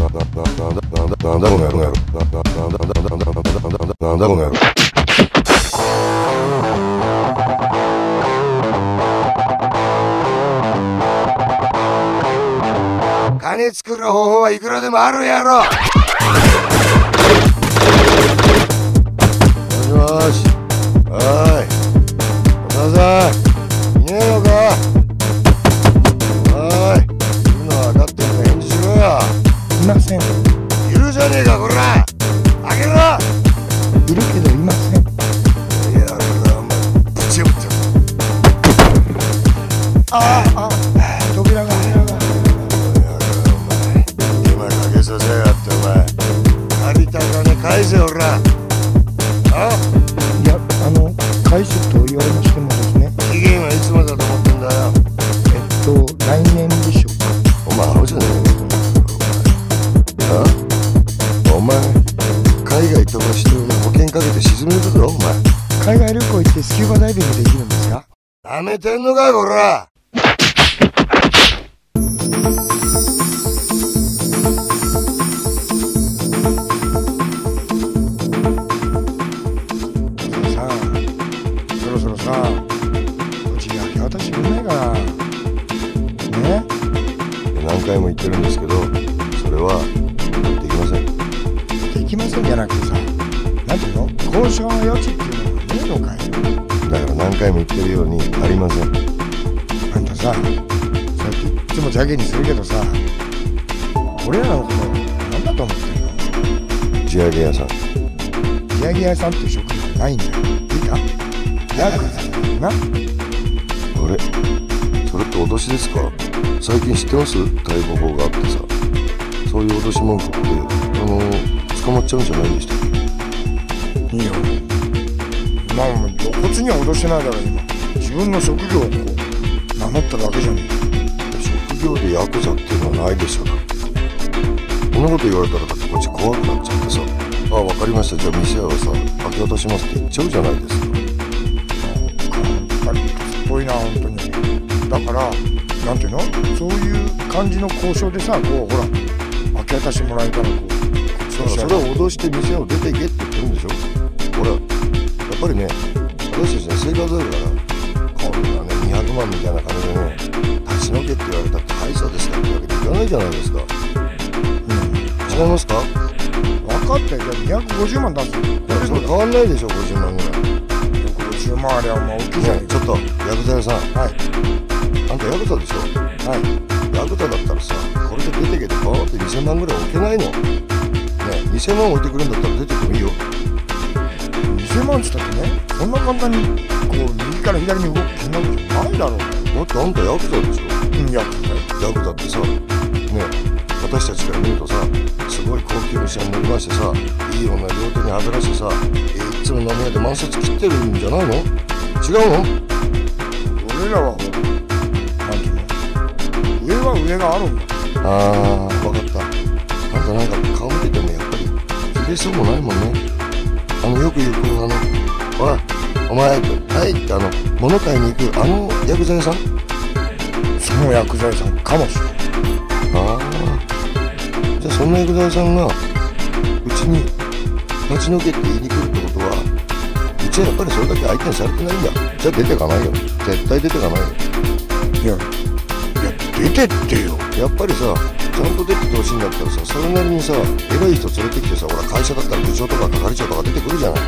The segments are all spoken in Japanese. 金作る方法はいくらでもあるやろ。よし、はい、お母さんいねえのか。いません。いるじゃねえか、こら、開けろ。いるけどいません。いや、お前ぶちぶち。ああ、あ、扉が開かない。今かけさせやがって、お前。借りた金返せ、おら。あ、いや、返せと言われましてもですね。期限はいつまでだと思ってんだよ。来年でしょ。お前、アホじゃねえか。お前、海外飛ばしてるの保険かけて沈めるぞ、お前。海外旅行行ってスキューバダイビングできるんですか？なめてんのかよ、こら。さあ、そろそろさ、うち明け渡してくれないかな。ね？何回も言ってるんですけど、それは。できませんじゃなくてさ、なんていうの、交渉の余地っていうのはねえのかよ。だから何回も言ってるようにありません。あんたさ、そうやっていつも邪気にするけどさ、俺らのこと何だと思ってんの。地上げ屋さん。地上げ屋さんっていう職業ないんだよ。いいか、ヤクザな。あれ、それって脅しですか？最近知ってます？逮捕法があってさ、そういう脅し文句って捕まっちゃうんじゃないんでしたっけ？いいよ。まあ、露骨には脅してないだろ、今。自分の職業をこう名乗っただけじゃねえ。職業でヤクザっていうのはないでしょ。だってこんなこと言われたら、だってこっち怖くなっちゃってさ、ああ、分かりました、じゃあ店はさ明け渡しますって言っちゃうじゃないですか。なんかすごいな、本当に。だからなんていうの、そういう感じの交渉でさ、こうほら明け渡してもらえたら、こう、それを脅して店を出ていけって言ってるんでしょ。ほら、やっぱりね、私たちの生活だから、こんなね、200万みたいな金でね、立ち退けって言われたって大差ですからってわけにいかないじゃないですか。うん、違いますか？分かったよ、じゃあ250万出すよ。それ変わんないでしょ、50万ぐらい。250万あれはもう大きいじゃん。ちょっと、ヤクザ屋さん。はい。あんたヤクザでしょ。はい。ヤクザだったらさ、これで出ていけって変わって2000万ぐらい置けないの。2000万置いてくれるんだったら出てってもいいよ。2000万っつったってね、そんな簡単にこう右から左に動く気になるじゃないだろう。だってあんたヤクザでしょ。うん、ヤクザ。ヤクザってさ、ね、私たちから見るとさ、すごい高級車に乗りましてさ、いい女両手にはべらしてさ、いつも飲み屋で満札切ってるんじゃないの？違うの？俺らは何ていうの、上は上があるんだ。ああ、分かった。あんたなんか顔見ててもやっぱりそうもないもんね。よく言う、このおい、お前、はいって物買いに行くヤクザ屋さん。そのヤクザ屋さんかもしれない。ああ、じゃあそんなヤクザ屋さんがうちに立ち退けって言いに来るってことは、うちはやっぱりそれだけ相手にされてないんだ。じゃあ出てかないよ、絶対出てかないよ。いや、出てってよ。やっぱりさ、ちゃんと出ててほしいんだったらさ、それなりにさ、偉い人連れてきてさ、ほら、会社だったら部長とか係長とか出てくるじゃない。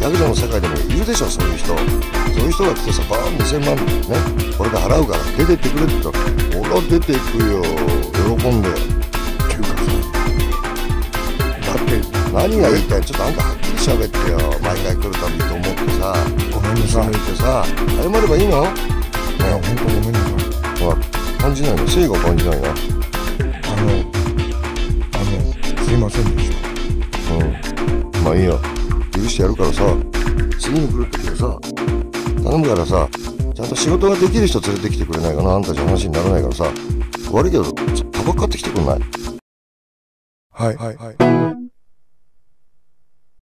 ヤクザの世界でもいるでしょ、そういう人。そういう人が来てさ、バーン2000万ね、これで払うから出てってくれって言ったら、俺は出ていくよ、喜んで。っていうかさ、だって何が言いたい、ちょっとあんたはっきりしゃべってよ、毎回来るたびと思ってさ、ごめんなさいってさ、謝ればいいの？いや、ほんとごめんなさい。ほら、感じないの、誠意が感じないな。すいませんでした。うん、まあいいや、許してやるからさ、次に来る時はさ、頼むからさ、ちゃんと仕事ができる人連れてきてくれないかな。あんたじゃ話にならないからさ、悪いけどタバコ買ってきてくんない？はいはいはい。